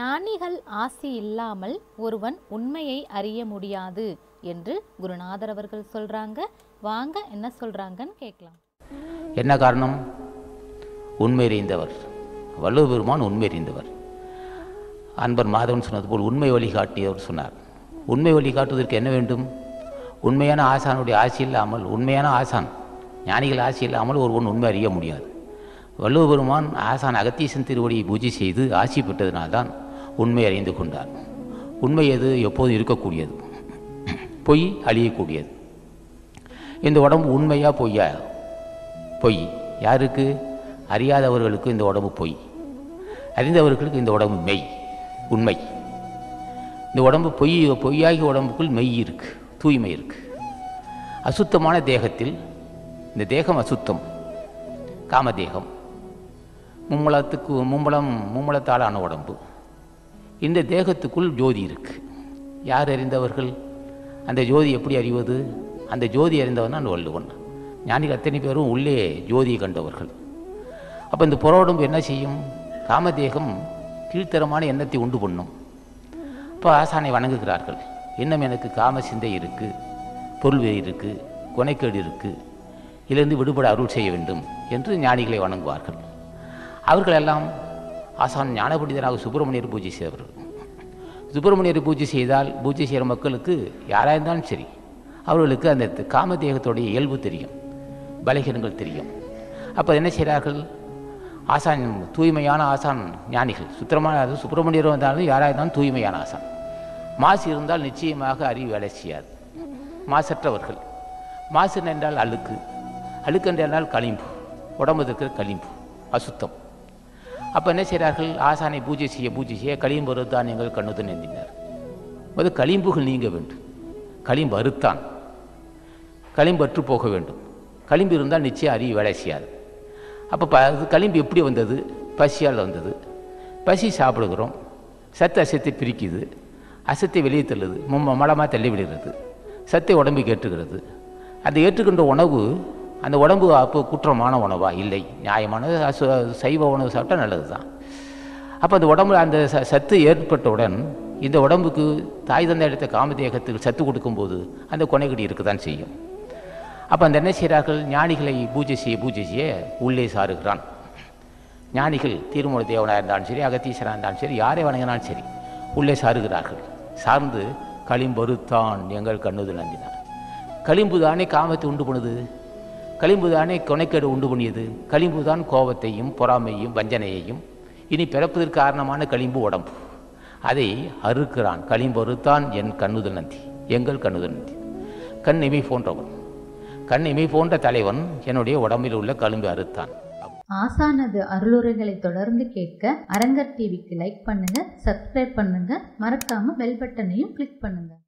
ஞானிகள் ஆசி இல்லாமல் ஒருவன் உண்மையை அறிய முடியாது என்று குருநாதர் அவர்கள் சொல்றாங்க. வாங்க என்ன சொல்றாங்கன்னு கேட்கலாம். என்ன காரணம்? உண்மை அறிந்தவர் வள்ளுவர் பெருமான் உண்மை அறிந்தவர். அன்பர் மாதவன் சொன்னது போல் உண்மை வழிகாட்டியவர் சொன்னார். உண்மை வழிகாட்டுவதற்கு என்ன வேண்டும்? உண்மையான ஆசானுடைய ஆசி இல்லாமல், உண்மையான ஆசான் ஞானிகள் ஆசி இல்லாமல் ஒருவன் உண்மை அறிய முடியாது. வள்ளுவர் பெருமான் ஆசான் அகத்தீசன் திருவடியை பூஜை செய்து ஆசி பெற்றதினால்தான் உண்மை அறிந்து கொண்டார். உண்மை எது? எப்போதும் இருக்கக்கூடியது, பொய் அழியக்கூடியது. இந்த உடம்பு உண்மையா பொய்யா? பொய். யாருக்கு? அறியாதவர்களுக்கு இந்த உடம்பு பொய், அறிந்தவர்களுக்கு இந்த உடம்பு மெய், உண்மை. இந்த உடம்பு பொய். பொய்யாகிய உடம்புக்குள் மெய் இருக்கு, தூய்மை இருக்கு. அசுத்தமான தேகத்தில், இந்த தேகம் அசுத்தம், காமதேகம், மும்மலத்தாலான உடம்பு. இந்த தேகத்துக்குள் ஜோதி இருக்கு. யார் அறிந்தவர்கள்? அந்த ஜோதி எப்படி அறிவது? அந்த ஜோதி அறிந்தவன் நான் வள்ளுவன். ஞானிகள் அத்தனை பேரும் உள்ளே ஜோதியை கண்டவர்கள். அப்போ இந்த புற உடம்பு என்ன செய்யும்? காமதேகம் கீழ்த்தரமான எண்ணத்தை உண்டு பண்ணும். இப்போ ஆசானை வணங்குகிறார்கள். இன்னும் எனக்கு காம சிந்தை இருக்கு, பொருள்வெறி இருக்கு, கொனைக்கேடு இருக்கு, இதிலிருந்து விடுபட அருள் செய்ய வேண்டும் என்று ஞானிகளை வணங்குவார்கள். அவர்களெல்லாம் ஆசான் ஞானபண்டிதனாக சுப்பிரமணியர் பூஜை செய்தவர்கள். சுப்பிரமணியர் பூஜை செய்தால், பூஜை செய்கிற மக்களுக்கு யாராக இருந்தாலும் சரி, அவர்களுக்கு அந்த காமதேகத்துடைய இயல்பு தெரியும், பலகீனங்கள் தெரியும். அப்போ என்ன செய்கிறார்கள்? ஆசான் தூய்மையான ஆசான் ஞானிகள், சுத்தமான சுப்பிரமணியர் வந்தாலும் யாராக இருந்தாலும் தூய்மையான ஆசான். மாசு இருந்தால் நிச்சயமாக அறிவு வேலை செய்யாது. மாசற்றவர்கள். மாசு என்றால் அழுக்கு, அழுக்கென்றால் களிம்பு, உடம்பு இருக்கிற களிம்பு, அசுத்தம். அப்போ என்ன செய்கிறார்கள்? ஆசானை பூஜை செய்ய களிம்பு அறுத்தானியங்கள் கண்ணுதன் எந்தினார். முதல் களிம்புகள் நீங்க வேண்டும். களிம்பு அறுத்தான், களிம்பு அற்று போக வேண்டும். களிம்பு இருந்தால் நிச்சயம் அறிவு வேலை செய்யாது. அப்போ களிம்பு எப்படி வந்தது? பசியால் வந்தது. பசி சாப்பிடுகிறோம், சத்து அசத்தை பிரிக்குது, அசத்தை வெளியே தள்ளுது, மலமாக தள்ளி விடுகிறது, சத்தை உடம்பு ஏற்றுகிறது. அந்த ஏற்றுக்கின்ற உணவு அந்த உடம்பு அப்போ குற்றமான உணவா? இல்லை, நியாயமானது. சைவ உணவு சாப்பிட்டா நல்லது தான். அப்போ அந்த உடம்பு அந்த சத்து ஏற்பட்டவுடன் இந்த உடம்புக்கு தாய் தந்த இடத்த காமதேகத்துக்கு சத்து கொடுக்கும்போது அந்த கொனைகடி இருக்க தான் செய்யும். அப்போ அந்த என்ன செய்கிறார்கள்? ஞானிகளை பூஜை செய்ய உள்ளே சாருகிறான். ஞானிகள் தீர்மூல தேவனாக இருந்தாலும் சரி, அகத்தீசனாக இருந்தாலும் சரி, யாரை வணங்கினாலும் சரி, உள்ளே சாருகிறார்கள். சார்ந்து களிம்பருத்தான் எங்கள் கண்ணுது நந்தினார். களிம்பு தானே காமத்தை உண்டு பண்ணுது, களிம்பு தானே கொனைக்கேடு உண்டு பண்ணியது, களிம்பு தான் கோபத்தையும் பொறாமையும் வஞ்சனையையும். இனி பிறப்பதற்கு காரணமான களிம்பு உடம்பு, அதை அறுக்கிறான். களிம்பு அறுத்தான் என் கண்ணுதல் நந்தி, எங்கள் கண்ணுதல் நந்தி. கண் இமை போன்றவன், கண் இமை போன்ற தலைவன் என்னுடைய உடம்பில் உள்ள களிம்பு அறுத்தான். ஆசானது அருளுரைகளை தொடர்ந்து கேட்க அரங்கர் டிவிக்கு லைக் பண்ணுங்க, சப்ஸ்கிரைப் பண்ணுங்க, மறக்காம பெல் பட்டனையும் கிளிக் பண்ணுங்க.